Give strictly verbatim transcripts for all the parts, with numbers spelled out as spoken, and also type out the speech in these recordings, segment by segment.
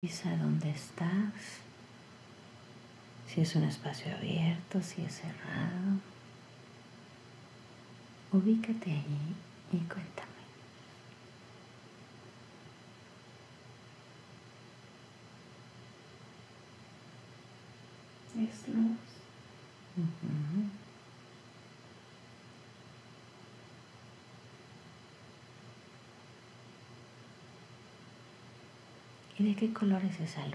Visualiza dónde estás, si es un espacio abierto, si es cerrado. Ubícate allí y cuéntame. Es luz. Uh-huh. ¿Y de qué color es esa luz?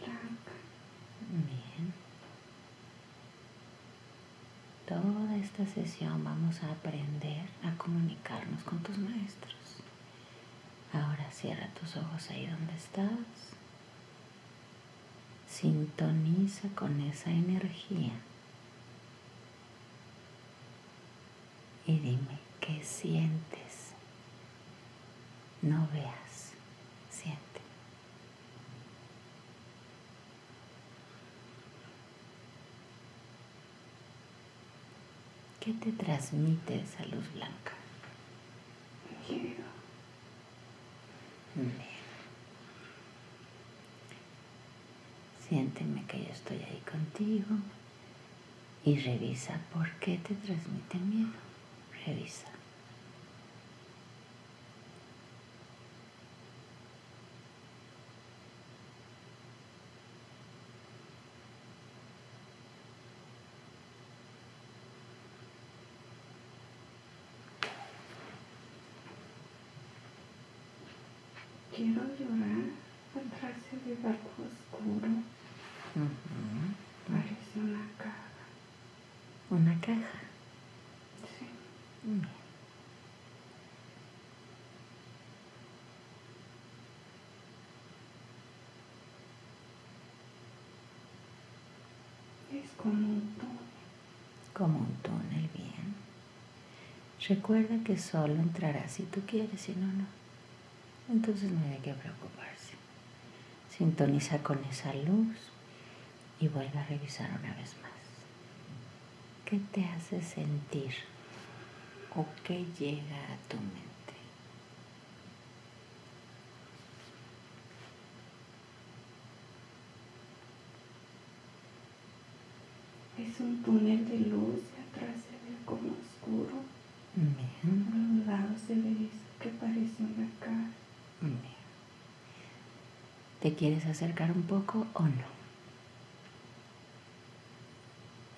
Blanca. Bien. Toda esta sesión vamos a aprender a comunicarnos con tus maestros. Ahora cierra tus ojos ahí donde estás. Sintoniza con esa energía. Y dime, ¿qué sientes? No veas. Siente. ¿Qué te transmite esa luz blanca? Miedo. Bien. Siénteme que yo estoy ahí contigo y revisa por qué te transmite miedo. Revisa. Quiero llorar, atrás de barco oscuro. Uh-huh. Parece una caja. ¿Una caja? Sí. Bien. Es como un túnel. Como un túnel, bien. Recuerda que solo entrarás si tú quieres, si no, no. Entonces no hay que preocuparse. Sintoniza con esa luz y vuelve a revisar una vez más. ¿Qué te hace sentir o qué llega a tu mente? Es un túnel de luz y atrás se ve como oscuro. Bien. Por un lado se ve eso que parece una cara. Bien. ¿Te quieres acercar un poco o no?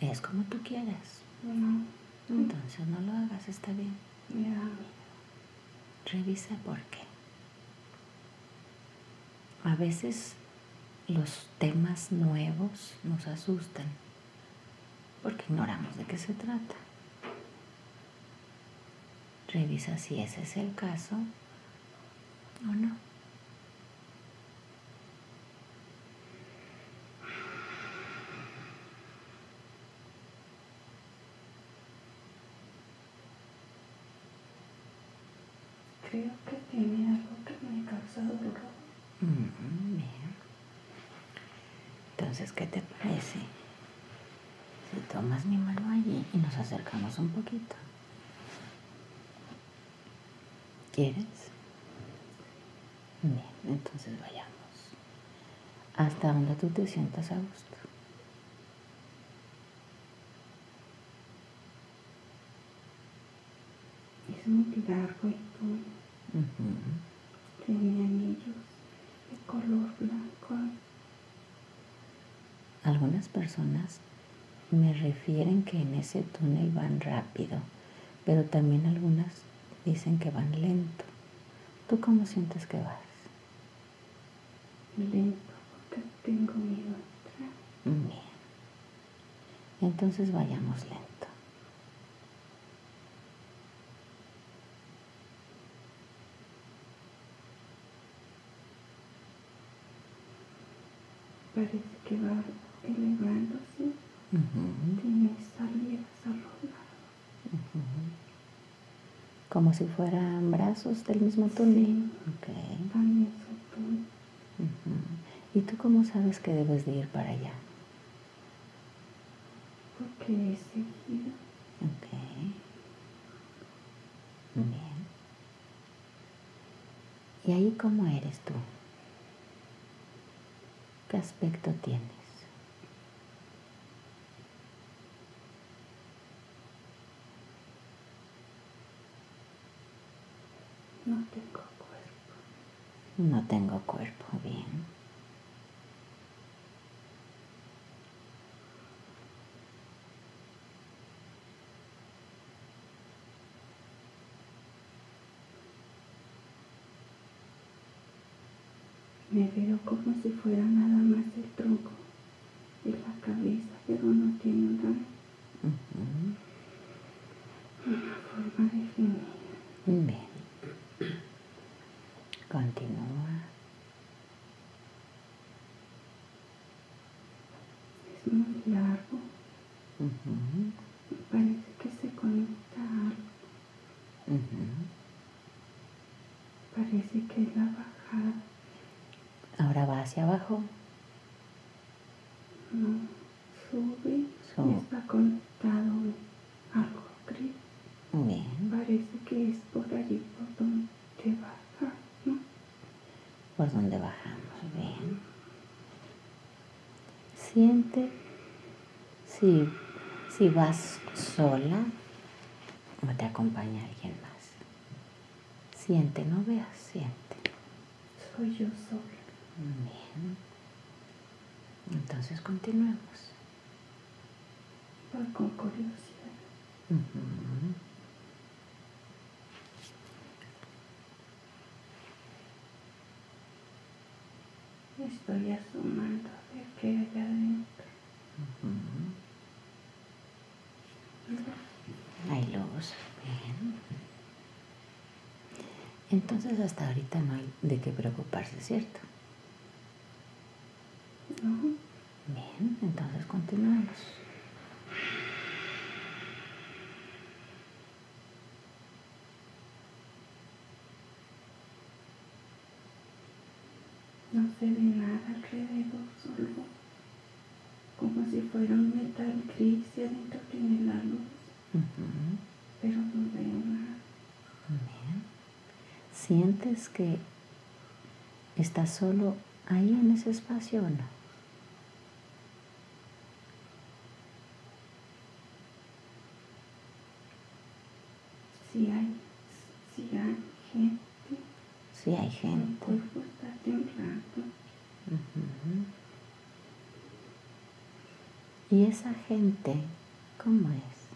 Es como tú quieras. No. Entonces no lo hagas, está bien. Me da miedo. Revisa por qué. A veces los temas nuevos nos asustan porque ignoramos de qué se trata. Revisa si ese es el caso o no. Creo que tiene algo que me causa dolor. Mm, bien. Entonces, ¿qué te parece si tomas mi mano allí y nos acercamos un poquito? ¿Quieres? Bien, entonces vayamos. Hasta donde tú te sientas a gusto. Es muy largo y todo. Uh-huh. Tiene anillos de color blanco. Algunas personas me refieren que en ese túnel van rápido, pero también algunas dicen que van lento. ¿Tú cómo sientes que vas? Lento, porque tengo miedo atrás. Bien. Entonces vayamos lento. Parece que va elevándose. Uh-huh. Tiene salidas a los lados. Uh-huh. Como si fueran brazos del mismo túnel. Sí. Okay. También es un túnel. Uh-huh. ¿Y tú cómo sabes que debes de ir para allá? Porque he seguido. Ok. Bien. ¿Y ahí cómo eres tú? ¿Qué aspecto tienes? No tengo cuerpo. No tengo cuerpo, bien. Me veo como si fuera nada más el tronco y la cabeza, pero no tiene una, uh-huh. una forma definida. Bien. Continúa. Es muy largo. Uh-huh. Me parece que se conecta a algo. Uh-huh. Parece que es la bajada. Ahora va hacia abajo. No, sube, sube. Está conectado a algo gris. Bien. Parece que es por allí por donde baja, ¿no? Por donde bajamos, bien. Siente si, si vas sola o te acompaña alguien más. Siente, no veas, siente. Soy yo sola. Bien, entonces continuemos. Voy con curiosidad. Uh-huh. Me estoy asomando de que hay adentro. Uh-huh. Hay luz, bien. Entonces hasta ahorita no hay de qué preocuparse, ¿cierto? No. Bien, entonces continuamos. No se ve nada alrededor, solo como si fuera un metal gris y adentro tiene la luz, uh-huh. pero no veo nada. Bien. ¿Sientes que estás solo ahí en ese espacio o no? Si hay, si hay gente. Si hay gente. El cuerpo está temblando. Uh-huh. ¿Y esa gente cómo es?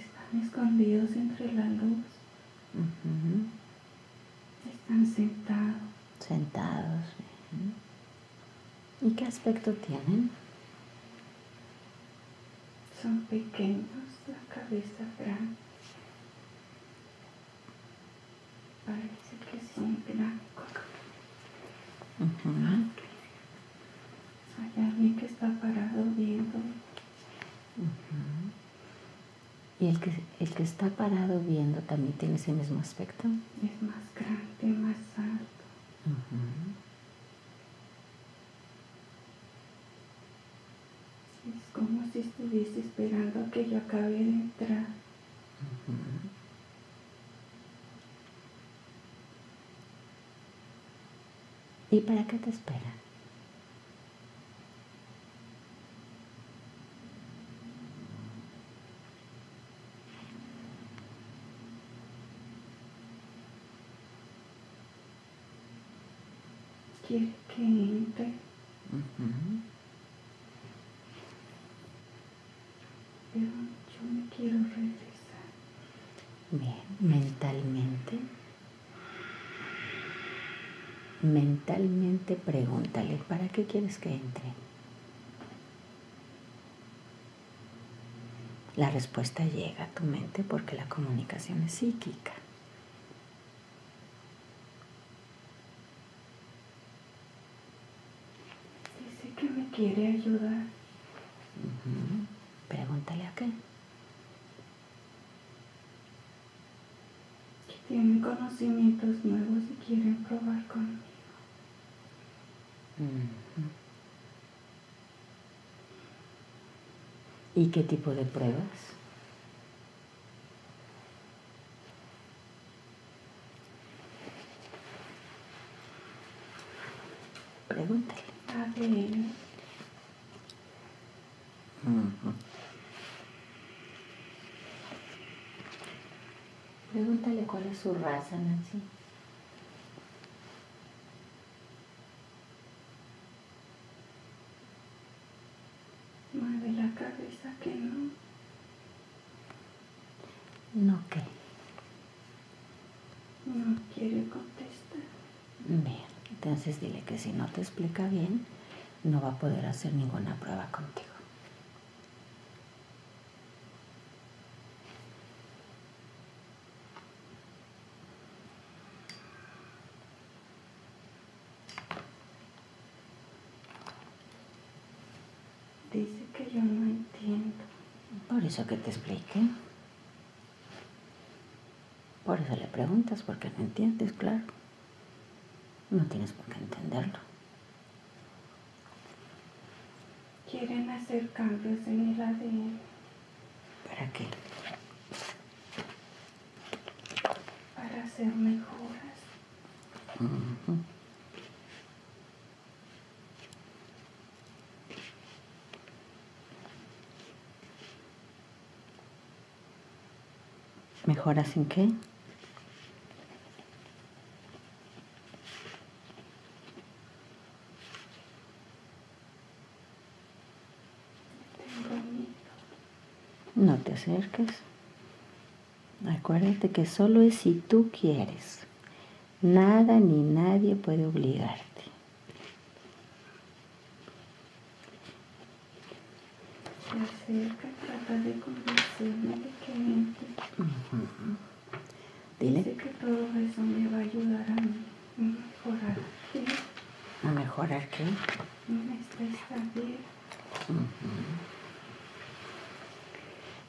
Están escondidos entre la luz. Uh-huh. Están sentados. Sentados. Uh-huh. ¿Y qué aspecto tienen? Son pequeños, la cabeza grande. Parece que son blancos. Uh-huh. Hay alguien que está parado viendo. Uh-huh. ¿Y el que, el que está parado viendo también tiene ese mismo aspecto? Es más grande, más alto. Uh-huh. Es como si estuviese esperando a que yo acabe de entrar. Uh-huh. ¿Y para qué te espera? Quiere que entre. Uh-huh. Pero yo me quiero regresar. Bien, mentalmente. Mentalmente pregúntale, ¿para qué quieres que entre? La respuesta llega a tu mente porque la comunicación es psíquica. Dice que me quiere ayudar. Uh-huh. Pregúntale a qué. Que tienen conocimientos nuevos y quieren probar conmigo. ¿Y qué tipo de pruebas? pregúntale. Ah, qué bien. Uh-huh. Pregúntale cuál es su raza, Nancy. Mueve la cabeza que no. ¿No qué? No quiere contestar. Bien, entonces dile que si no te explica bien, no va a poder hacer ninguna prueba contigo. Dice que yo no entiendo. Por eso que te explique. Por eso le preguntas, porque no entiendes, claro. No tienes por qué entenderlo. Quieren hacer cambios en el A D N. ¿Para qué? Para hacer mejoras. Uh-huh. ¿Mejoras en qué? No te acerques. Acuérdate que solo es si tú quieres. Nada ni nadie puede obligarte. Se acerca, trata de convencerme de que entienda. Uh-huh. Dile. Dice que todo eso me va a ayudar a mí. A mejorar qué. ¿A mejorar qué? Me está estable. Uh-huh.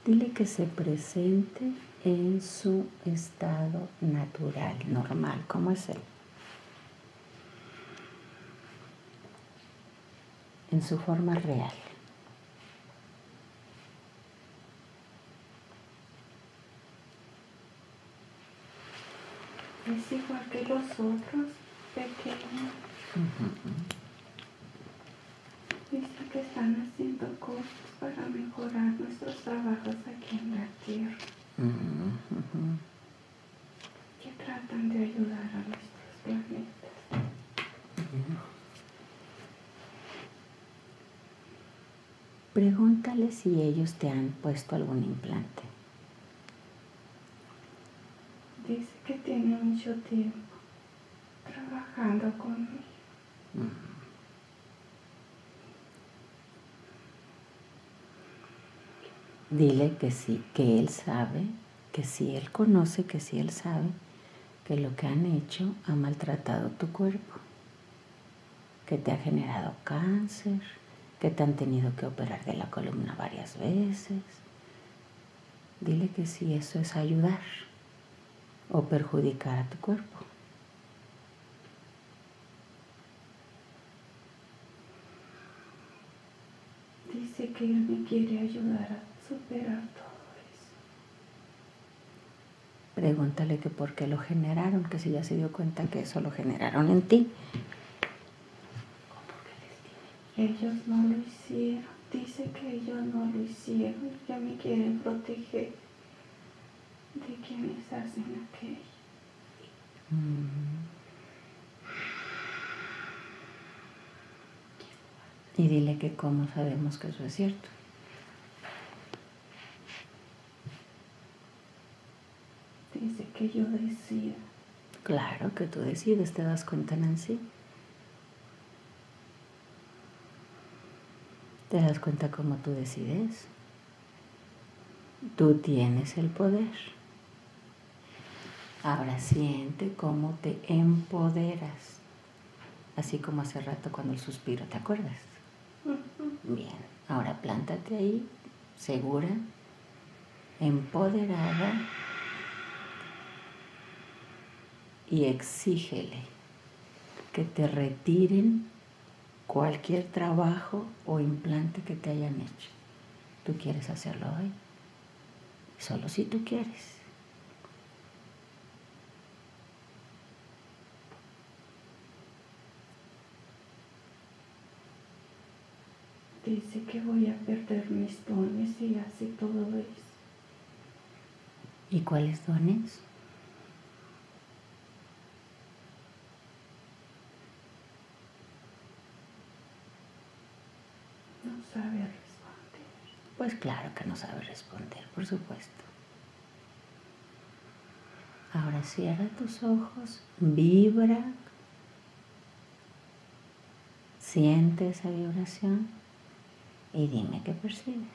Dile que se presente en su estado natural, normal. ¿Cómo es él? En su forma real. Es igual que los otros, pequeños. Uh-huh. Dice que están haciendo cosas para mejorar nuestros trabajos aquí en la tierra. Uh-huh. Que tratan de ayudar a nuestros planetas. Uh-huh. Pregúntale si ellos te han puesto algún implante. Dice que tiene mucho tiempo trabajando conmigo. Uh-huh. Dile que sí, que él sabe, que sí él conoce, que sí él sabe que lo que han hecho ha maltratado tu cuerpo, que te ha generado cáncer, que te han tenido que operar de la columna varias veces. Dile que sí, eso es ayudar o perjudicar a tu cuerpo. Dice que él me quiere ayudar a superar todo eso. Pregúntale que por qué lo generaron, que si ya se dio cuenta que eso lo generaron en ti. Ellos no lo hicieron. Dice que ellos no lo hicieron. Ya me quieren proteger de quienes hacen aquello. Mm. Y dile que cómo sabemos que eso es cierto. Dice que yo decida. Claro que tú decides, ¿te das cuenta, Nancy? ¿Te das cuenta cómo tú decides? Tú tienes el poder. Ahora siente cómo te empoderas. Así como hace rato cuando el suspiro, ¿te acuerdas? Uh-huh. Bien, ahora plántate ahí, segura, empoderada. Y exígele que te retiren cualquier trabajo o implante que te hayan hecho. Tú quieres hacerlo hoy, solo si tú quieres. dice que voy a perder mis dones y hace todo eso. ¿Y cuáles dones? No sabe responder. Pues claro que no sabe responder, por supuesto. Ahora cierra tus ojos, vibra. Siente esa vibración y dime qué percibes.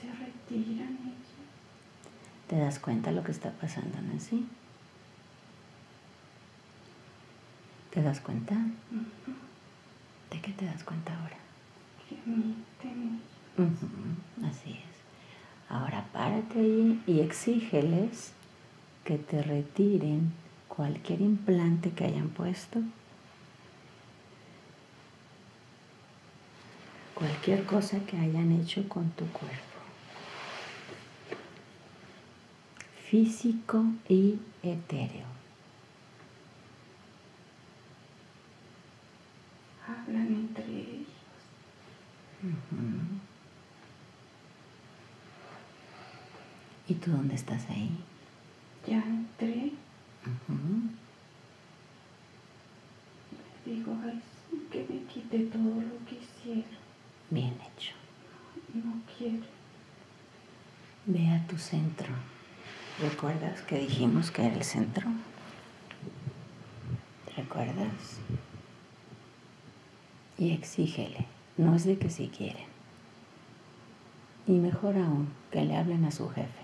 Se retiran ellos. ¿Te das cuenta de lo que está pasando en sí? ¿Te das cuenta? Uh-huh. ¿De qué te das cuenta ahora? Que me temí. Uh-huh, así es. Ahora párate allí y exígeles que te retiren cualquier implante que hayan puesto, cualquier cosa que hayan hecho con tu cuerpo, físico y etéreo. Hablan entre ellos. Uh-huh. ¿Y tú dónde estás ahí? Ya entré. Uh-huh. Le digo a Jesús que me quite todo lo que hicieron. Bien hecho. No quiero. Ve a tu centro. ¿Recuerdas que dijimos que era el centro? ¿Te recuerdas? Y exígele. No es de que si quieren. Y mejor aún, que le hablen a su jefe.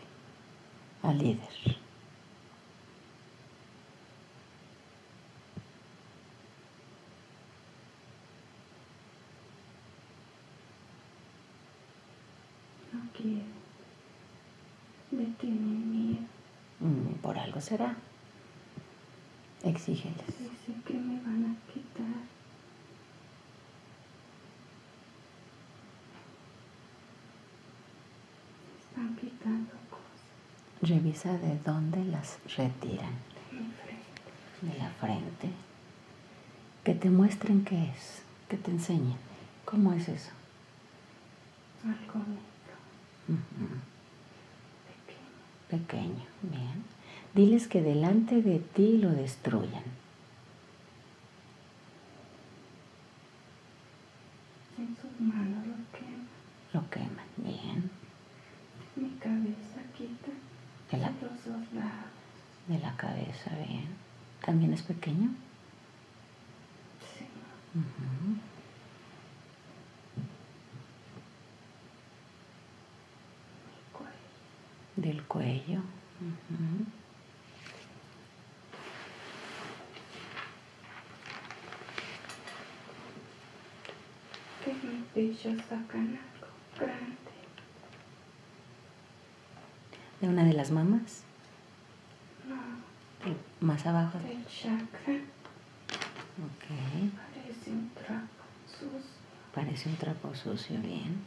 Al líder. No quiero. Me tiene miedo. Mm, por algo será. Exígeles. Dice que me van a quitar. Me están quitando. Revisa de dónde las retiran. De la frente. Que te muestren qué es. Que te enseñen. ¿Cómo es eso? Algo negro. Uh-huh. Pequeño. Pequeño, bien. Diles que delante de ti lo destruyan. En sus manos lo queman. Lo queman, bien. Mi cabeza quita. De la, de la cabeza, bien. ¿También es pequeño? Sí. Uh-huh. Mi cuello. Del cuello. Uh-huh. Que mi pecho sacan algo grande. ¿De una de las mamas? No. ¿Más abajo? Del chakra. Ok. Parece un trapo sucio. Parece un trapo sucio, bien.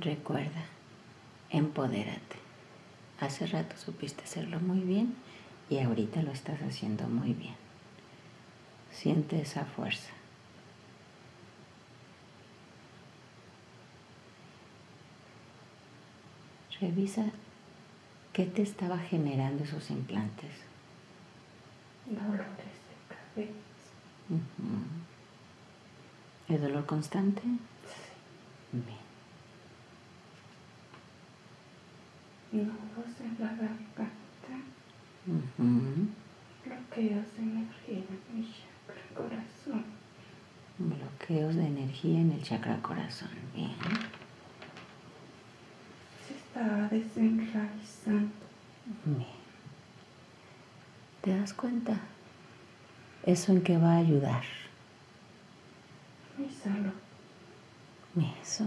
Recuerda, empodérate. Hace rato supiste hacerlo muy bien y ahorita lo estás haciendo muy bien. Siente esa fuerza. Revisa qué te estaba generando esos implantes. Dolores de cabeza. Uh-huh. ¿El dolor constante? Sí. Bien. Nudos en la garganta. Uh-huh. Bloqueos de energía en mi chakra corazón. Bloqueos de energía en el chakra corazón. Bien. Estaba desenraizando. Bien. ¿Te das cuenta? ¿Eso en qué va a ayudar? Mi salud. Eso.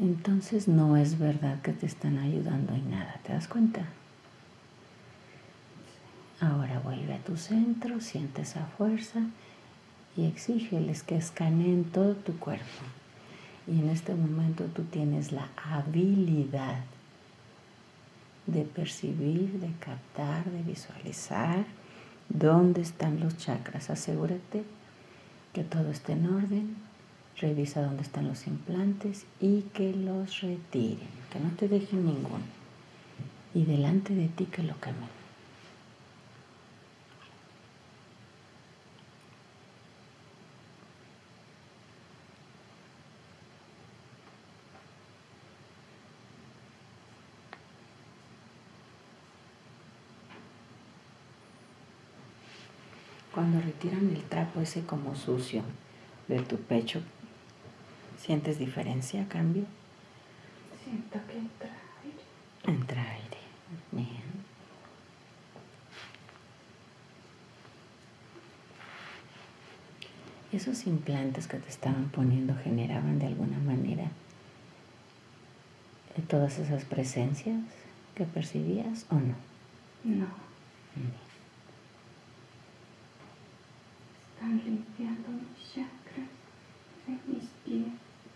Entonces no es verdad que te están ayudando en nada. ¿Te das cuenta? Ahora vuelve a tu centro, siente esa fuerza y exígeles que escaneen todo tu cuerpo. Y en este momento tú tienes la habilidad de percibir, de captar, de visualizar dónde están los chakras. Asegúrate que todo esté en orden, revisa dónde están los implantes y que los retiren, que no te dejen ninguno. Y delante de ti que lo quemen. Cuando retiran el trapo ese como sucio de tu pecho, ¿sientes diferencia, cambio? Siento que entra aire. Entra aire, bien. ¿Esos implantes que te estaban poniendo generaban de alguna manera todas esas presencias que percibías o no? No. Bien. Están limpiando mis chakras de mis pies,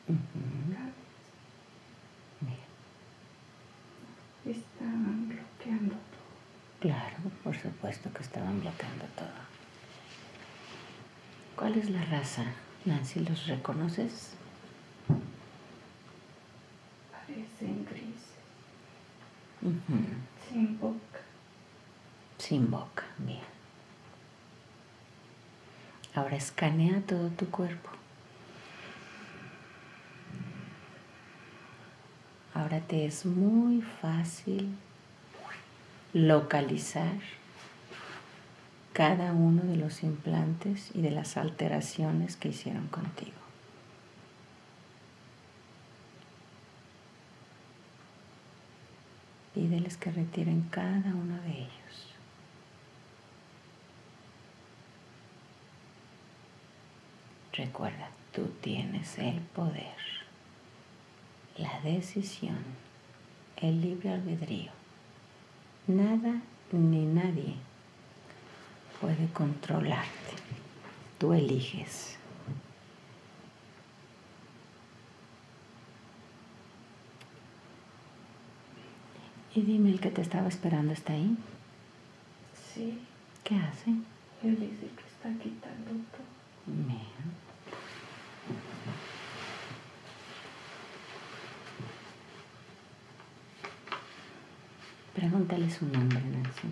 uh-huh. Cabezas. Bien. Estaban bloqueando todo. Claro, por supuesto que estaban bloqueando todo. ¿Cuál es la raza, Nancy? ¿Los reconoces? Parecen grises. Uh-huh. Sin boca. Sin boca, bien. Ahora escanea todo tu cuerpo. Ahora te es muy fácil localizar cada uno de los implantes y de las alteraciones que hicieron contigo. Pídeles que retiren cada uno de ellos. Recuerda, tú tienes el poder, la decisión, el libre albedrío. Nada ni nadie puede controlarte. Tú eliges. Y dime, el que te estaba esperando está ahí. Sí. ¿Qué hace? Él dice que está quitando todo. Bien. Pregúntale su nombre, Nancy.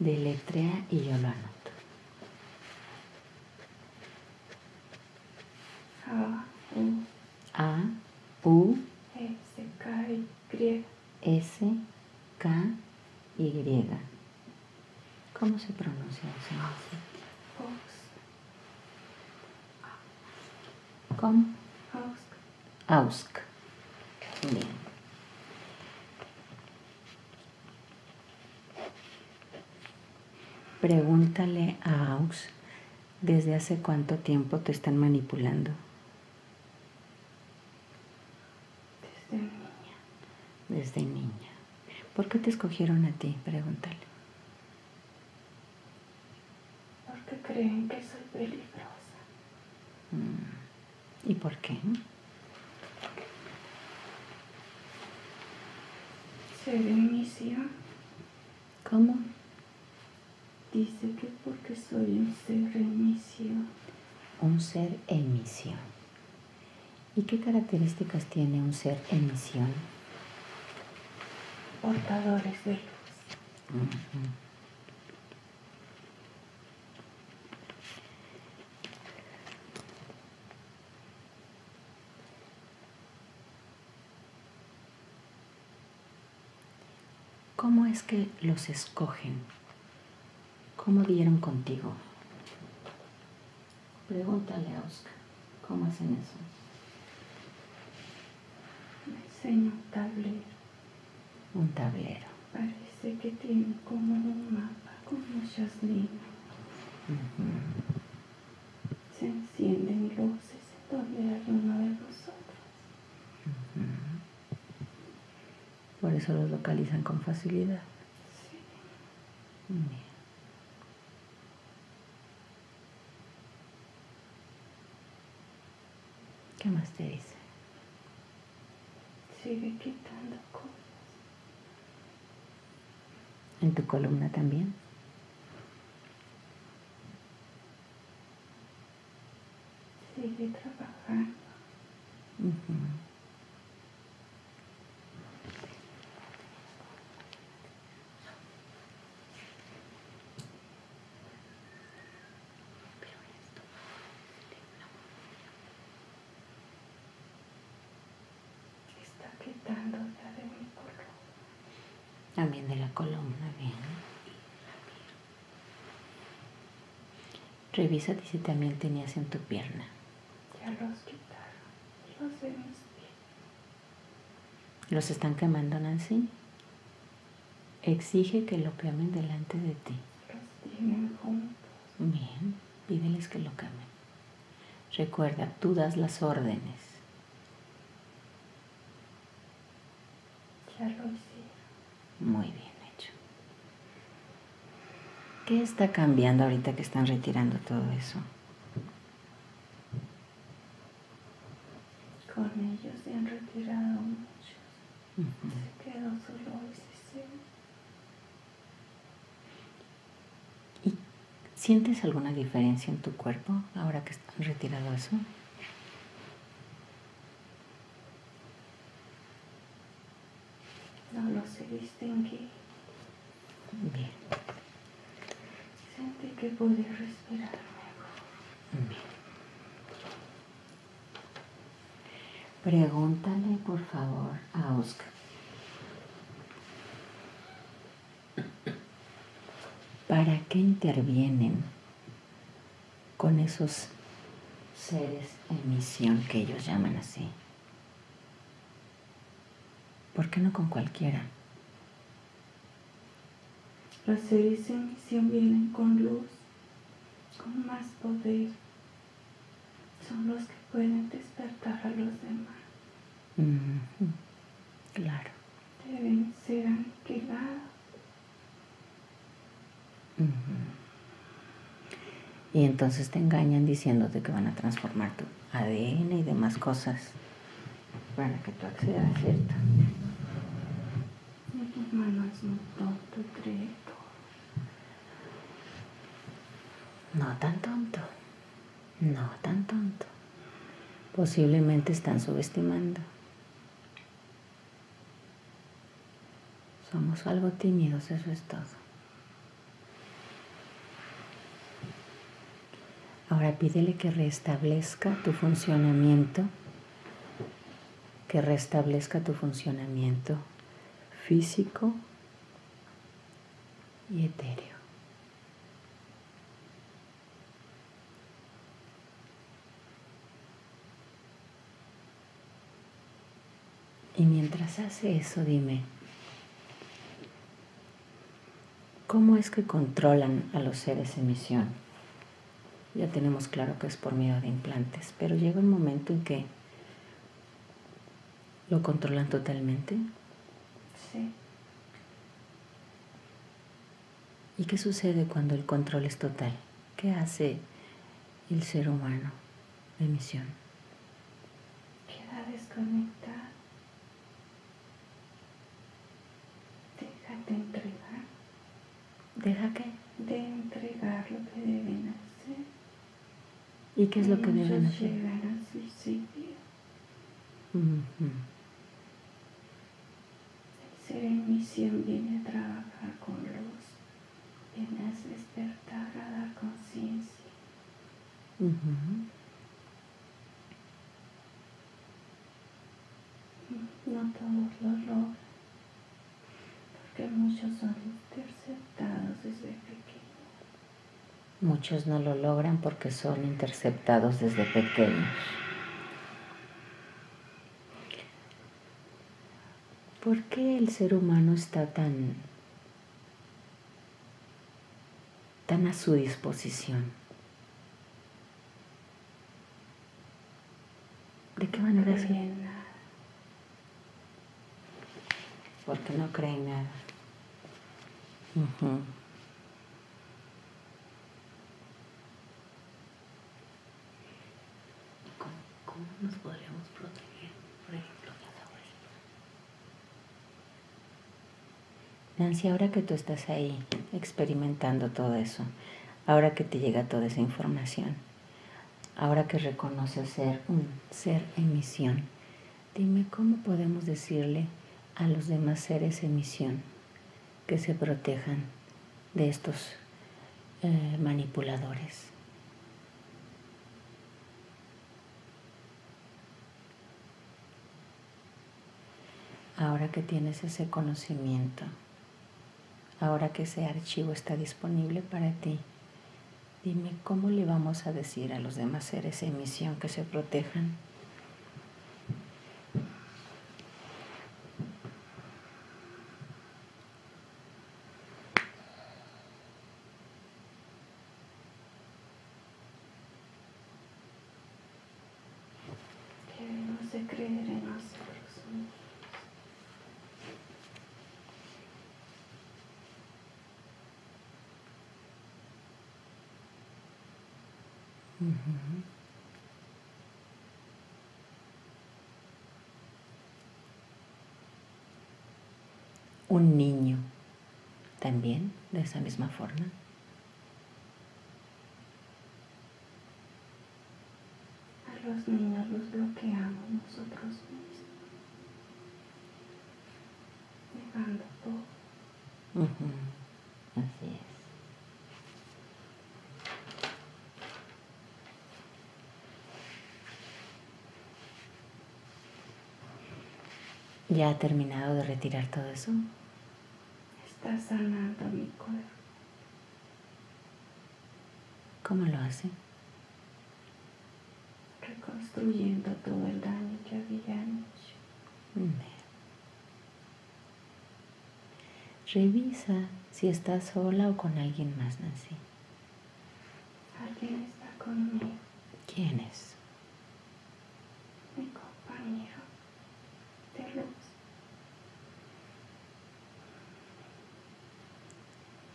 Deletrea y yo lo anoto. A, U. A, U. S, K, Y. S, K, Y. ¿Cómo se pronuncia eso, Nancy? ¿Cómo? Ausk. Ausk. Bien. Pregúntale a Ausk, ¿desde hace cuánto tiempo te están manipulando? Desde niña. Desde niña. ¿Por qué te escogieron a ti? Pregúntale. Porque creen que soy peligrosa. Mm. ¿Y por qué? Se denicia. ¿Cómo? Dice que porque soy un ser inicio. Un ser en misión. ¿Y qué características tiene un ser en misión? Portadores de luz. Uh-huh. ¿Cómo es que los escogen? ¿Cómo dieron contigo? Pregúntale a Oscar, ¿cómo hacen eso? Me enseña un tablero. Un tablero. Parece que tiene como un mapa con muchas líneas. Uh-huh. Se encienden luces donde hay uno de nosotros. Uh-huh. Por eso los localizan con facilidad. Sí. Bien. ¿Qué más te dice? Sigue quitando cosas. ¿En tu columna también? Sigue trabajando. Uh-huh. También de la columna, bien. Revísate si también tenías en tu pierna. Ya los quitaron, los de mis pies. ¿Los están quemando, Nancy? Exige que lo quemen delante de ti. Los tienen juntos. Bien, pídeles que lo quemen. Recuerda, tú das las órdenes. Ya lo hice. Muy bien hecho. ¿Qué está cambiando ahorita que están retirando todo eso? Con ellos se han retirado muchos. Uh-huh. Se quedó solo ese. ¿Y sientes alguna diferencia en tu cuerpo ahora que están retirado eso? No lo sé distinguir. Bien. Sentí que podía respirar mejor. Bien. Pregúntale, por favor, a Oscar. ¿Para qué intervienen con esos seres en misión que ellos llaman así? ¿Por qué no con cualquiera? Los seres en misión vienen con luz, con más poder. Son los que pueden despertar a los demás. Mm-hmm. Claro. Deben ser aniquilados. Mm-hmm. Y entonces te engañan diciéndote que van a transformar tu A D N y demás cosas para que tú accedas, ¿cierto? Hermano es muy tonto, cree todo. No tan tonto, no tan tonto. Posiblemente están subestimando. Somos algo tímidos, eso es todo. Ahora pídele que restablezca tu funcionamiento, que restablezca tu funcionamiento físico y etéreo. Y mientras hace eso, dime, ¿cómo es que controlan a los seres en misión? Ya tenemos claro que es por medio de implantes, pero llega un momento en que lo controlan totalmente. Sí. ¿Y qué sucede cuando el control es total? ¿Qué hace el ser humano de misión? Queda desconectado. Déjate entregar. ¿Deja qué? De entregar lo que deben hacer. ¿Y qué es lo que deben hacer? Llegar a suicidio. Mm-hmm. En misión viene a trabajar con luz, viene a despertar, a dar conciencia. Uh-huh. No todos lo logran, porque muchos son interceptados desde pequeños. Muchos no lo logran porque son interceptados desde pequeños. ¿Por qué el ser humano está tan, tan a su disposición? ¿De qué manera se...? No cree en nada. Porque no cree en nada. Uh-huh. ¿Cómo, cómo nos podemos...? Nancy, ahora que tú estás ahí experimentando todo eso, ahora que te llega toda esa información, ahora que reconoces ser un ser en misión, dime cómo podemos decirle a los demás seres en misión que se protejan de estos eh, manipuladores. Ahora que tienes ese conocimiento, ahora que ese archivo está disponible para ti, dime cómo le vamos a decir a los demás seres en misión que se protejan. Debemos de creer en nosotros mismos. Mm-hmm. Un niño también de esa misma forma. A los niños los bloqueamos nosotros mismos, negando todo. Mm-hmm. Así es. ¿Ya ha terminado de retirar todo eso? Está sanando mi cuerpo. ¿Cómo lo hace? Reconstruyendo todo el daño que había hecho. Mm. Revisa si estás sola o con alguien más, Nancy. Alguien está conmigo. ¿Quién es? Mi compañero de luz.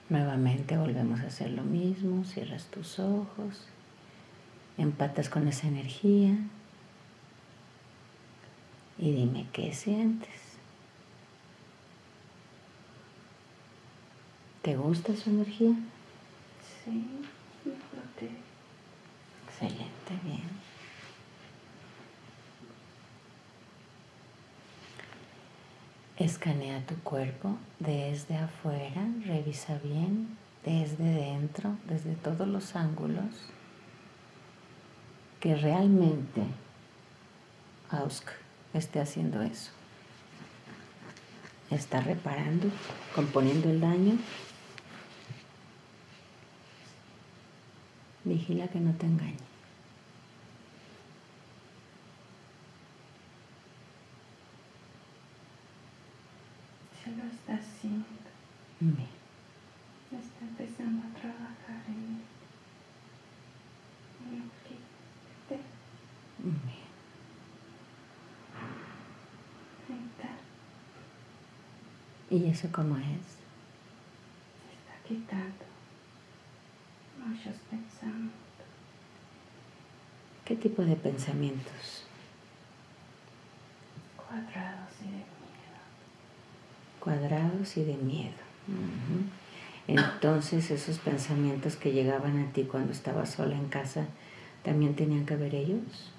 Nuevamente volvemos a hacer lo mismo, cierras tus ojos, empatas con esa energía y dime qué sientes. ¿Te gusta su energía? Sí, me protege. Excelente, bien. Escanea tu cuerpo desde afuera, revisa bien, desde dentro, desde todos los ángulos, que realmente Ausk esté haciendo eso. Está reparando, componiendo el daño. Vigila que no te engañe. Lo está haciendo. Bien. Está empezando a trabajar en mi ojete. Bien. ¿Y eso cómo es? Está quitando muchos pensamientos. ¿Qué tipo de pensamientos? Cuadrados y de cuadrados y de miedo. Uh-huh. Entonces esos pensamientos que llegaban a ti cuando estabas sola en casa, ¿también tenían que ver ellos?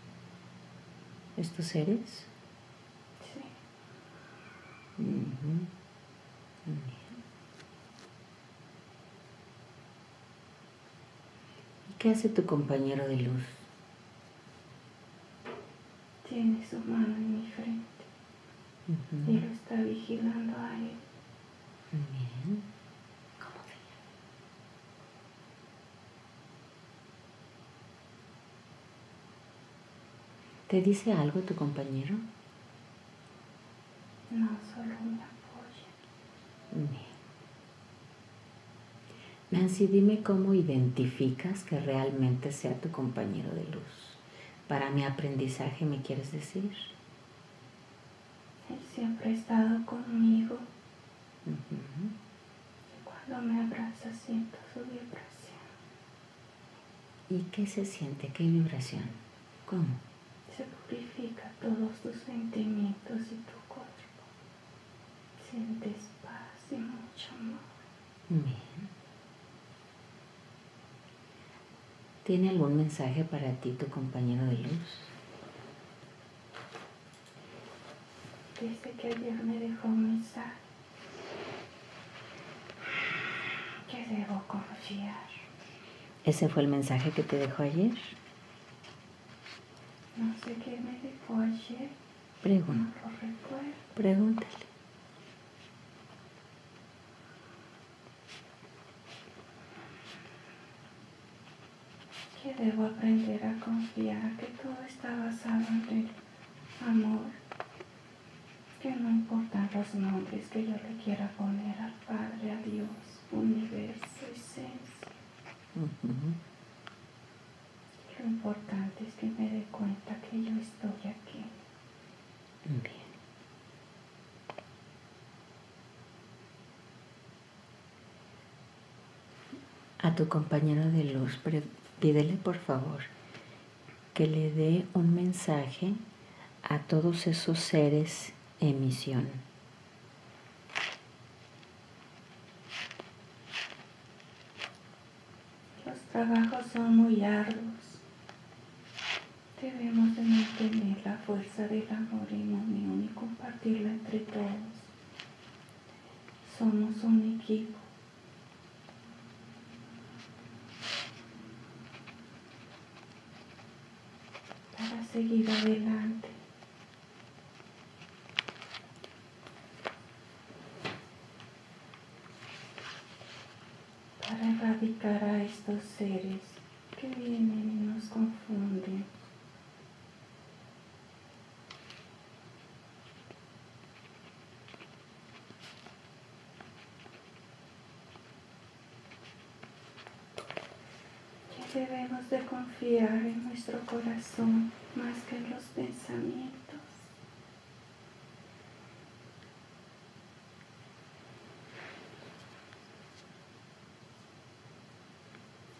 ¿Estos seres? Sí. Uh-huh. ¿Y qué hace tu compañero de luz? Tiene su mano en mi frente. Uh-huh. Y lo está vigilando a él. Bien. ¿Cómo se llama? ¿Te dice algo tu compañero? No, solo me apoya. Bien. Nancy, dime cómo identificas que realmente sea tu compañero de luz. Para mi aprendizaje, ¿me quieres decir? Él siempre ha estado conmigo. Uh-huh. Y cuando me abraza siento su vibración. ¿Y qué se siente? ¿Qué vibración? ¿Cómo? Se purifica todos tus sentimientos y tu cuerpo. Sientes paz y mucho. ¿Tiene algún mensaje para ti tu compañero de luz? Dice que ayer me dejó un mensaje, que debo confiar. ¿Ese fue el mensaje que te dejó ayer? No sé qué me dejó ayer. Pregunta. No lo recuerdo. Pregúntale. Que debo aprender a confiar, que todo está basado en el amor, que no importan los nombres que yo le quiera poner al Padre, a Dios, universo, esencia. Uh-huh. Lo importante es que me dé cuenta que yo estoy aquí. Bien. A tu compañero de luz, pre pídele por favor que le dé un mensaje a todos esos seres en misión. Los trabajos son muy arduos. Debemos de mantener la fuerza del amor en unión y compartirla entre todos. Somos un equipo. Para seguir adelante. Para erradicar a estos seres que vienen y nos confunden. Que debemos de confiar en nuestro corazón más que en los pensamientos.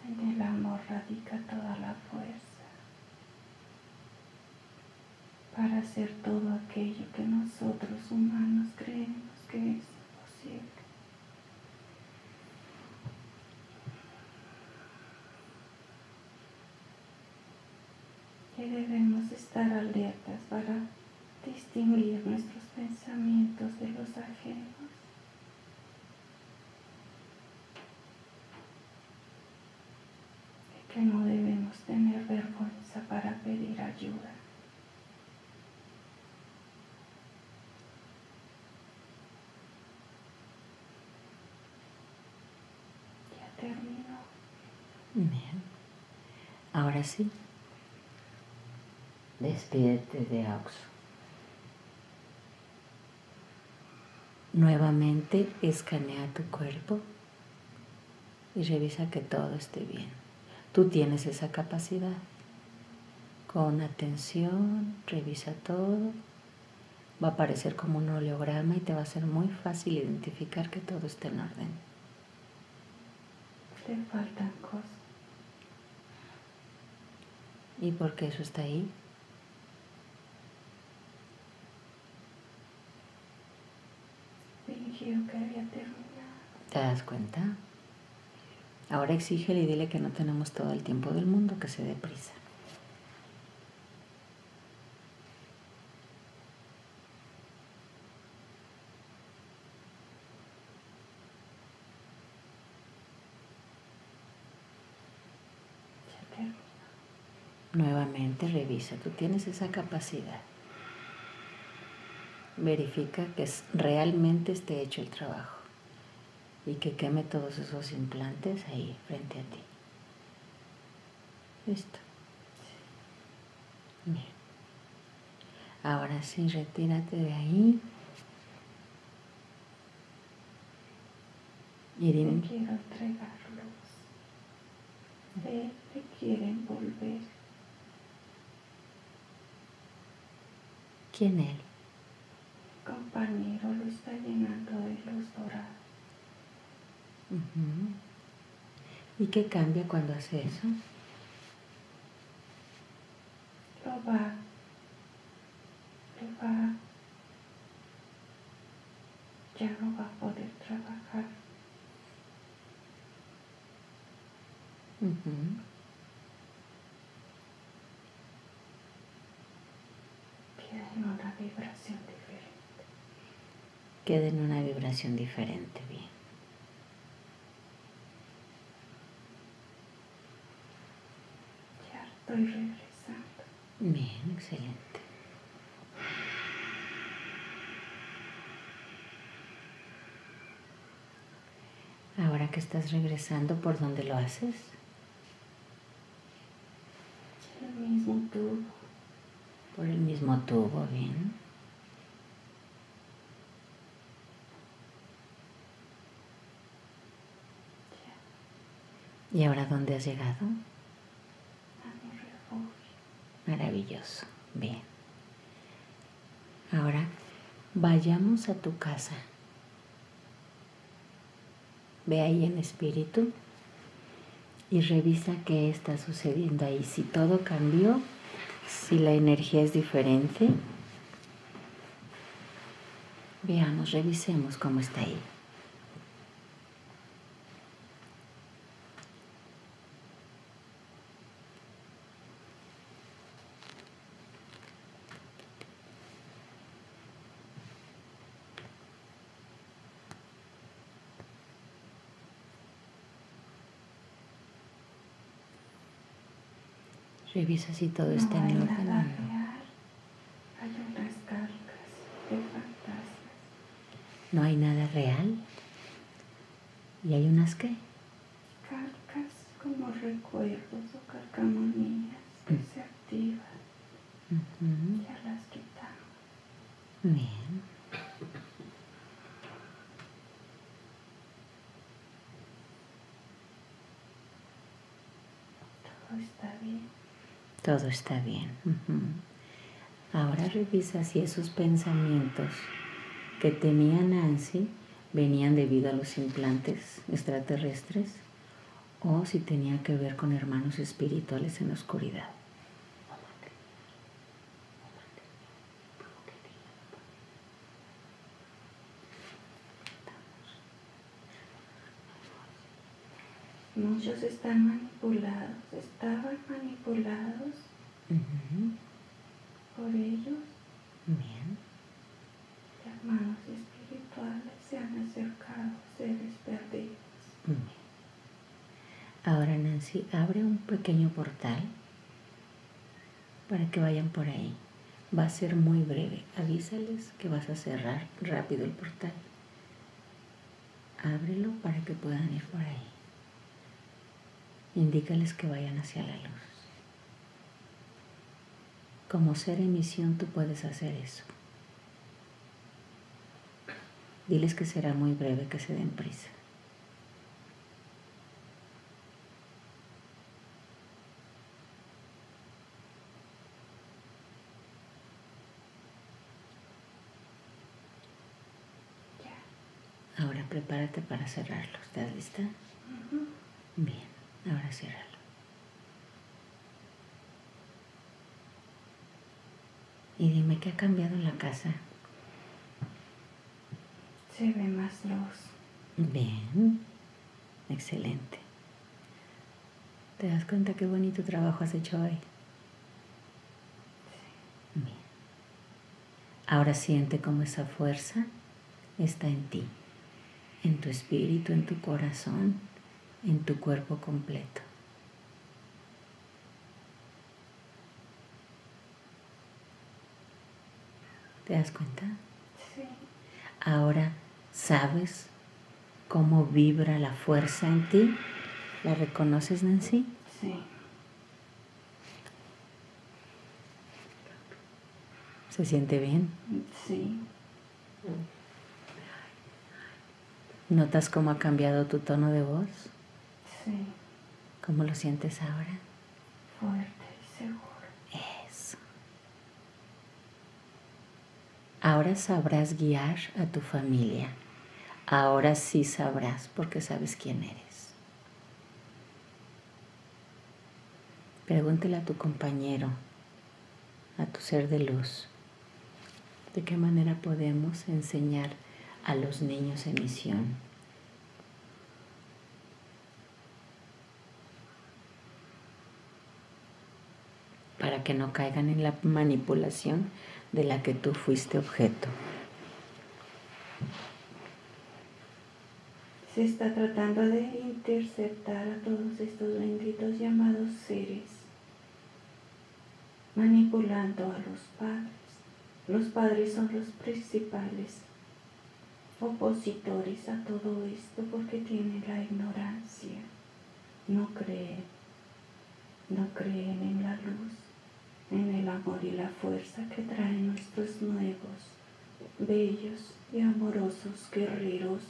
En el amor radica toda la fuerza para hacer todo aquello que nosotros humanos creemos que es posible. Que debemos estar alertas para distinguir nuestros pensamientos de los ajenos. Que no debemos tener vergüenza para pedir ayuda. Ya terminó. Bien. Ahora sí. Despídete de Auxo. Nuevamente escanea tu cuerpo y revisa que todo esté bien. Tú tienes esa capacidad. Con atención, revisa todo. Va a aparecer como un oleograma y te va a ser muy fácil identificar que todo está en orden. Te faltan cosas. ¿Y por qué eso está ahí? Fingió que había terminado. ¿Te das cuenta? Ahora exígele y dile que no tenemos todo el tiempo del mundo, que se dé prisa. Nuevamente revisa, tú tienes esa capacidad. Verifica que realmente esté hecho el trabajo. Y que queme todos esos implantes ahí, frente a ti. Listo. Bien. Ahora sí, retírate de ahí. Irene. Te quiero entregarlos. Te, te quieren volver. ¿Quién él? Mi compañero lo está llenando de luz dorada. Uh-huh. ¿Y qué cambia cuando hace eso? Lo va, lo va, ya no va a poder trabajar. Uh-huh. quede en una vibración diferente. Bien. Ya estoy regresando. Bien, excelente. Ahora que estás regresando, ¿por dónde lo haces? El mismo tubo. Por el mismo tubo, bien. ¿Y ahora dónde has llegado? A mi refugio. Maravilloso, bien. Ahora, vayamos a tu casa. Ve ahí en espíritu y revisa qué está sucediendo ahí. Si todo cambió, si la energía es diferente. Veamos, revisemos cómo está ahí. Revisa si todo no está en orden. Hay nada real. Hay unas cargas de fantasmas. No hay nada real. ¿Y hay unas qué? Cargas como recuerdos o carcamonías que mm. se activan. Uh-huh. Ya las quitamos. Bien. Todo está bien. Todo está bien. Uh-huh. Ahora revisa si esos pensamientos que tenía Nancy venían debido a los implantes extraterrestres o si tenía que ver con hermanos espirituales en la oscuridad. Muchos están manipulados, estaban manipulados uh-huh. por ellos. Bien. Hermanos espirituales se han acercado, seres perdidos. Bien. Ahora, Nancy, abre un pequeño portal para que vayan por ahí. Va a ser muy breve. Avísales que vas a cerrar rápido el portal. Ábrelo para que puedan ir por ahí. Indícales que vayan hacia la luz. Como ser en misión tú puedes hacer eso. Diles que será muy breve, que se den prisa. Ya. Ahora prepárate para cerrarlo. ¿Estás lista? Uh-huh. Bien. Ahora ciérralo. Y dime, ¿qué ha cambiado en la casa? Se ve más luz. Bien. Excelente. ¿Te das cuenta qué bonito trabajo has hecho hoy? Sí. Bien. Ahora siente cómo esa fuerza está en ti, en tu espíritu, en tu corazón, en tu cuerpo completo. ¿Te das cuenta? Sí. Ahora, ¿sabes cómo vibra la fuerza en ti? ¿La reconoces, Nancy? Sí. ¿Se siente bien? Sí. ¿Notas cómo ha cambiado tu tono de voz? Sí. ¿Cómo lo sientes ahora? Fuerte y seguro. Eso. Ahora sabrás guiar a tu familia. Ahora sí sabrás porque sabes quién eres. Pregúntele a tu compañero, a tu ser de luz, de qué manera podemos enseñar a los niños en misión. Para que no caigan en la manipulación de la que tú fuiste objeto. se está tratando de interceptar a todos estos benditos llamados seres, manipulando a los padres. Los padres son los principales opositores a todo esto porque tienen la ignorancia, no creen, no creen en la luz, en el amor y la fuerza que traen nuestros nuevos, bellos y amorosos guerreros.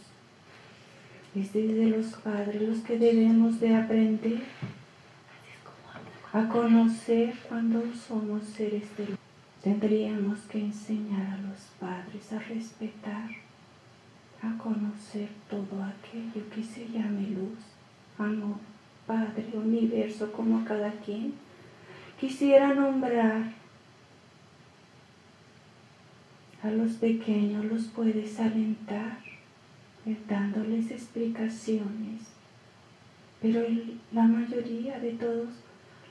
Es desde los padres los que debemos de aprender a conocer cuando somos seres de luz. Tendríamos que enseñar a los padres a respetar, a conocer todo aquello que se llame luz, amor, Padre, Universo, como cada quien quisiera nombrar. A los pequeños los puedes alentar dándoles explicaciones, pero el, la mayoría de todos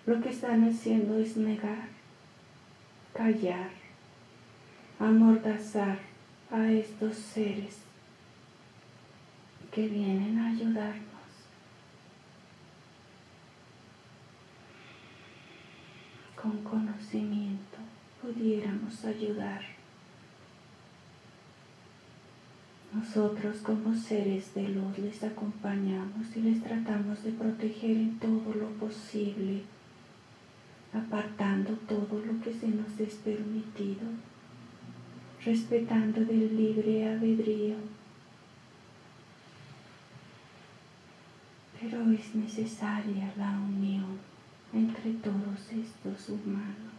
lo que están haciendo es negar, callar, amordazar a estos seres que vienen a ayudarnos. Con conocimiento pudiéramos ayudar. Nosotros como seres de luz les acompañamos y les tratamos de proteger en todo lo posible, apartando todo lo que se nos es permitido, respetando del libre albedrío. Pero es necesaria la unión entre todos estos humanos,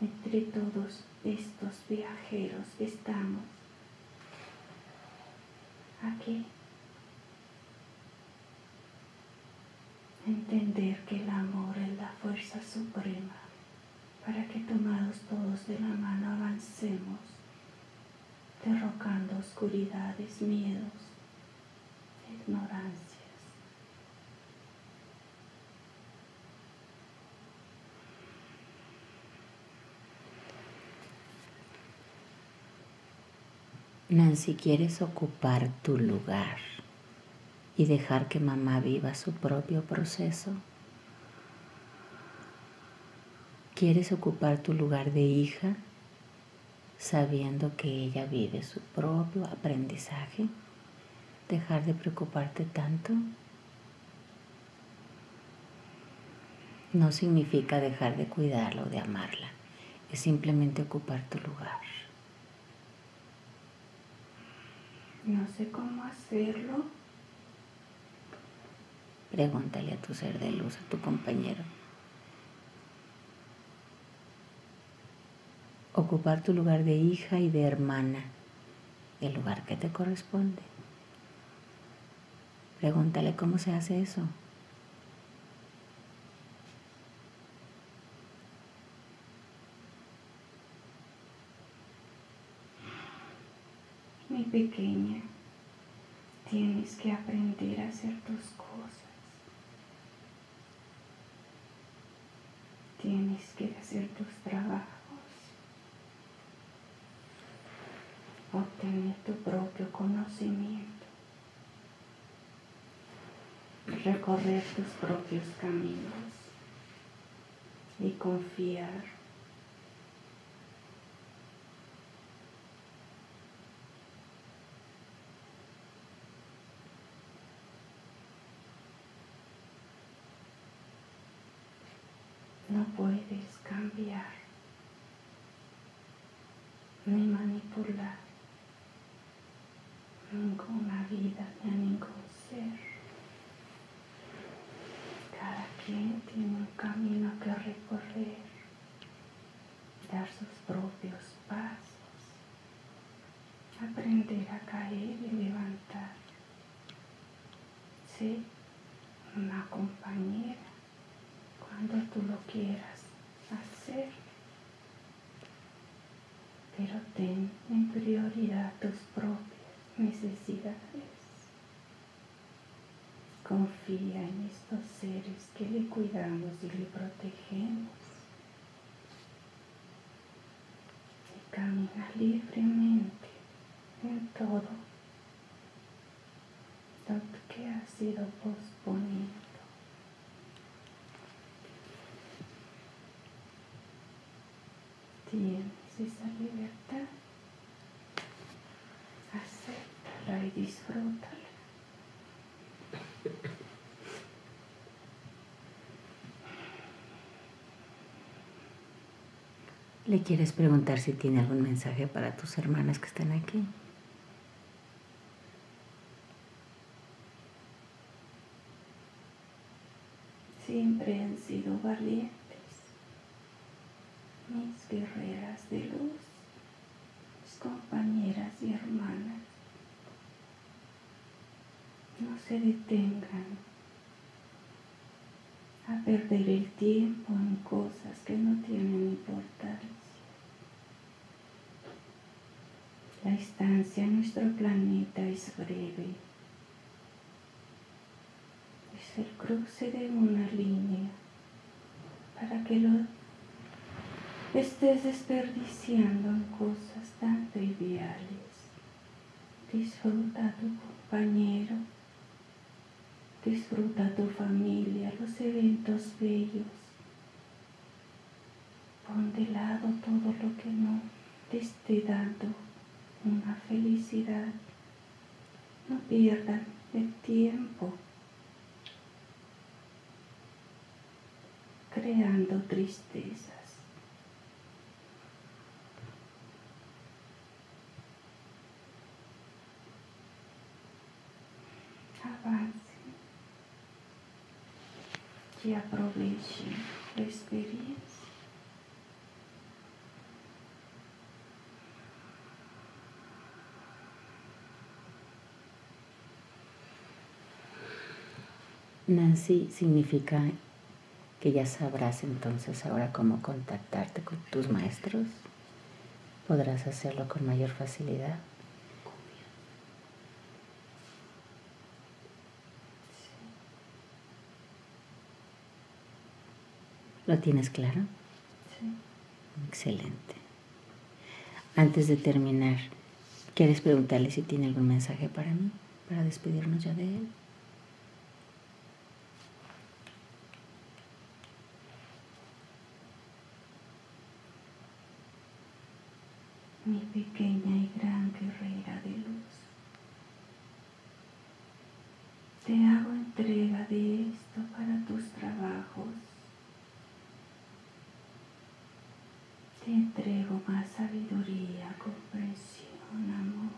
entre todos estos viajeros que estamos aquí. Entender que el amor es la fuerza suprema para que tomados todos de la mano avancemos, derrocando oscuridades, miedos, ignorancias. Nancy, ¿quieres ocupar tu lugar y dejar que mamá viva su propio proceso? ¿Quieres ocupar tu lugar de hija sabiendo que ella vive su propio aprendizaje? ¿Dejar de preocuparte tanto? No significa dejar de cuidarla o de amarla, es simplemente ocupar tu lugar. No sé cómo hacerlo. Pregúntale a tu ser de luz, a tu compañero. Ocupar tu lugar de hija y de hermana, el lugar que te corresponde. Pregúntale cómo se hace eso. Mi pequeña, tienes que aprender a hacer tus cosas. Tienes que hacer tus trabajos, obtener tu propio conocimiento, recorrer tus propios caminos y confiar. No puedes cambiar, ni manipular ninguna vida ni a ningún ser. Cada quien tiene un camino que recorrer, dar sus propios pasos, aprender a caer y levantar. Sí, una compañera. Cuando tú lo quieras hacer, pero ten en prioridad tus propias necesidades. Confía en estos seres que le cuidamos y le protegemos. Y camina libremente en todo, stop que ha sido posponido. Tienes esa libertad, acéptala y disfrútala. ¿Le quieres preguntar si tiene algún mensaje para tus hermanas que están aquí? Siempre han sido valientes, mis guerreras de luz, mis compañeras y hermanas. No se detengan a perder el tiempo en cosas que no tienen importancia. La estancia en nuestro planeta es breve. Es el cruce de una línea. Para que lo estés desperdiciando en cosas tan triviales. Disfruta a tu compañero. Disfruta a tu familia, los eventos bellos. Pon de lado todo lo que no te esté dando una felicidad. No pierdan el tiempo creando tristezas. Avance. Y aprovechen la experiencia. Nancy, significa que ya sabrás entonces ahora cómo contactarte con tus maestros. Podrás hacerlo con mayor facilidad. ¿Lo tienes claro? Sí. Excelente. Antes de terminar, ¿quieres preguntarle si tiene algún mensaje para mí? Para despedirnos ya de él. Mi pequeña y gran guerrera de luz, te hago entrega de esto para tus trabajos. Te entrego más sabiduría, comprensión, amor.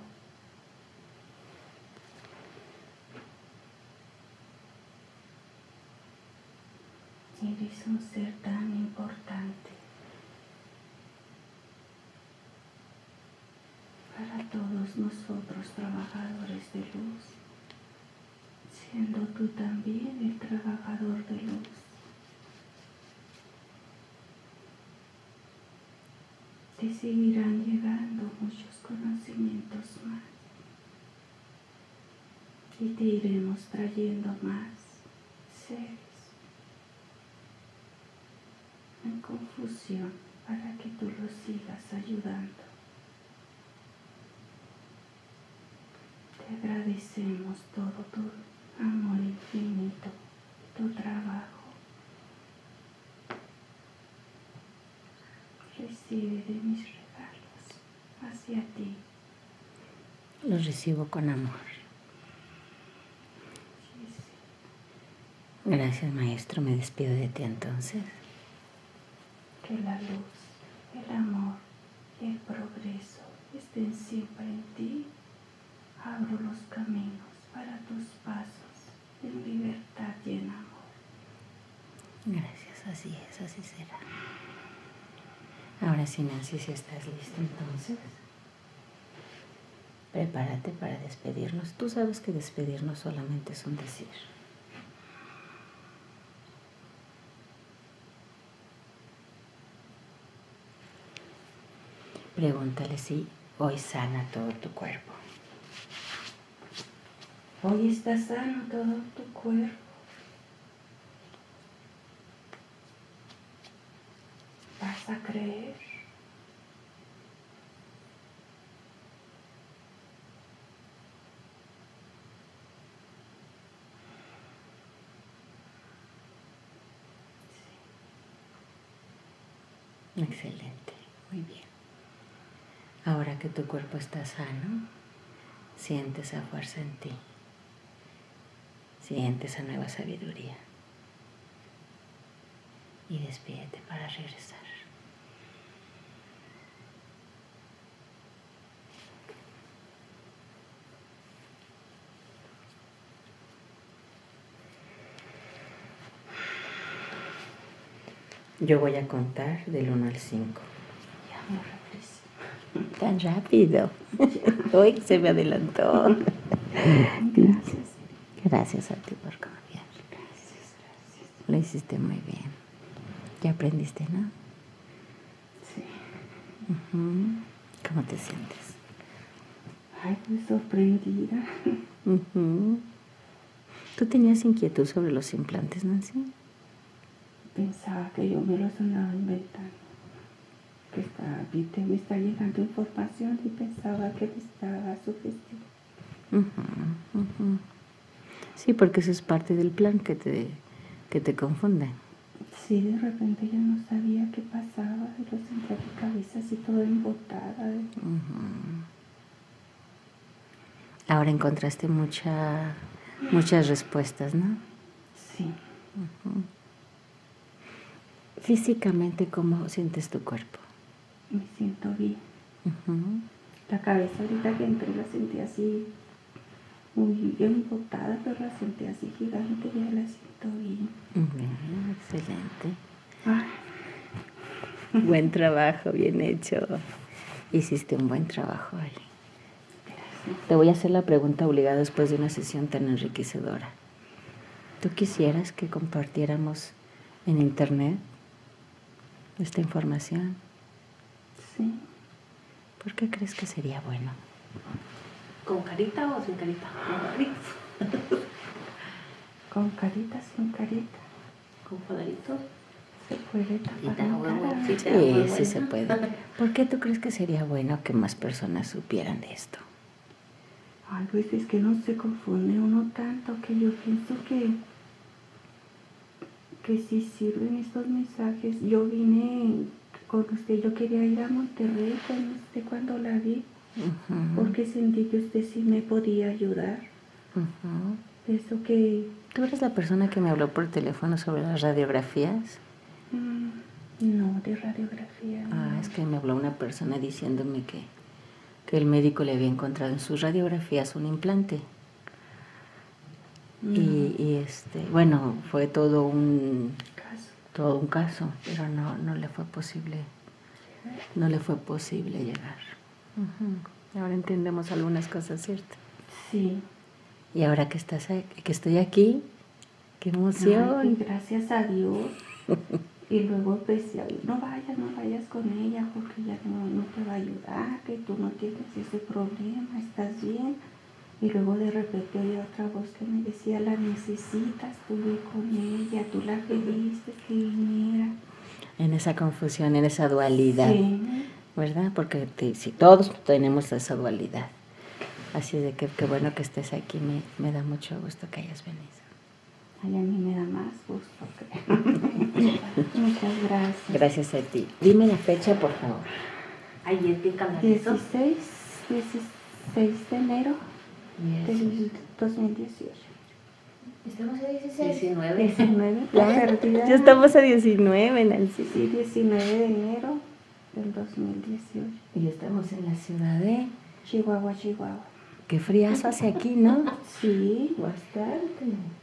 Eres un ser tan importante para todos nosotros, trabajadores de luz, siendo tú también el trabajador de luz. Te seguirán llegando muchos conocimientos más y te iremos trayendo más seres en confusión para que tú los sigas ayudando. Te agradecemos todo tu amor infinito, tu trabajo. Recibe de mis regalos hacia ti. Los recibo con amor. Sí, sí. Gracias, maestro. Me despido de ti entonces. Que la luz, el amor y el progreso estén siempre en ti. Abro los caminos para tus pasos en libertad y en amor. Gracias, así es, así será. Ahora sí, Nancy, si estás lista, entonces prepárate para despedirnos. Tú sabes que despedirnos solamente es un decir. Pregúntale si hoy sana todo tu cuerpo. Hoy está sano todo tu cuerpo. Vas a creer. Excelente, muy bien. Ahora que tu cuerpo está sano, siente esa fuerza en ti. Siente esa nueva sabiduría. Y despídete para regresar. Yo voy a contar del uno al cinco. Tan rápido. Hoy se me adelantó. Gracias. Gracias a ti por confiar. Gracias, gracias. Lo hiciste muy bien. Ya aprendiste, ¿no? Sí. Uh-huh. ¿Cómo te sientes? Ay, pues sorprendida. Uh-huh. ¿Tú tenías inquietud sobre los implantes, Nancy? Pensaba que yo me los andaba inventando, que estaba, viste, me está llegando información y pensaba que me estaba sugestivo. Uh-huh, uh-huh. Sí, porque eso es parte del plan, que te, que te confunden. Sí, de repente yo no sabía qué pasaba, yo sentía mi cabeza así toda embotada. ¿eh? Uh-huh. Ahora encontraste mucha, muchas respuestas, ¿no? Sí. Uh-huh. Físicamente, ¿cómo sientes tu cuerpo? Me siento bien. Uh-huh. La cabeza ahorita que entré la sentí así, muy bien botada, pero la sentí así gigante, ya la siento bien. Uh-huh. Excelente. Ay. Buen trabajo, bien hecho. Hiciste un buen trabajo hoy. Gracias. Te voy a hacer la pregunta obligada después de una sesión tan enriquecedora. ¿Tú quisieras que compartiéramos en internet esta información? Sí. ¿Por qué crees que sería bueno? ¿Con carita o sin carita? Con carita. ¿Con carita, sin carita? ¿Con cuadritos? ¿Se puede tapar? Sí, sí, sí se puede. ¿Por qué tú crees que sería bueno que más personas supieran de esto? Ay, pues es que no se confunde uno tanto, que yo pienso que que si sirven estos mensajes. Yo vine con usted, yo quería ir a Monterrey con usted cuando la vi, uh-huh, porque sentí que usted sí me podía ayudar. Uh-huh. Eso que... ¿Tú eres la persona que me habló por teléfono sobre las radiografías? Mm, no, de radiografía. No. Ah, es que me habló una persona diciéndome que, que el médico le había encontrado en sus radiografías un implante. No. Y, y este, bueno, fue todo un caso, todo un caso, pero no, no le fue posible, no le fue posible llegar. Uh-huh. Ahora entendemos algunas cosas, ¿cierto? Sí. Y ahora que estás, que estoy aquí, qué emoción. Ay, y gracias a Dios. Y luego empecé a decir, no vayas, no vayas con ella porque ella no, no te va a ayudar, que tú no tienes ese problema, estás bien. Y luego de repente había otra voz que me decía, la necesitas, tú ve con ella, tú la pediste que viniera. En esa confusión, en esa dualidad, sí, ¿verdad? Porque te, si todos tenemos esa dualidad. Así de que qué bueno que estés aquí, me, me da mucho gusto que hayas venido. Ay, a mí me da más gusto, creo. Muchas gracias. Gracias a ti. Dime la fecha, por favor. Ahí explícame. dieciséis de enero. Del dos mil dieciocho. ¿Estamos a dieciséis? diecinueve. diecinueve. La ya estamos a diecinueve, Nancy. Sí, diecinueve de enero del dos mil dieciocho. Y estamos en la ciudad de Chihuahua, Chihuahua. Qué fríazo hace aquí, ¿no? Sí, bastante.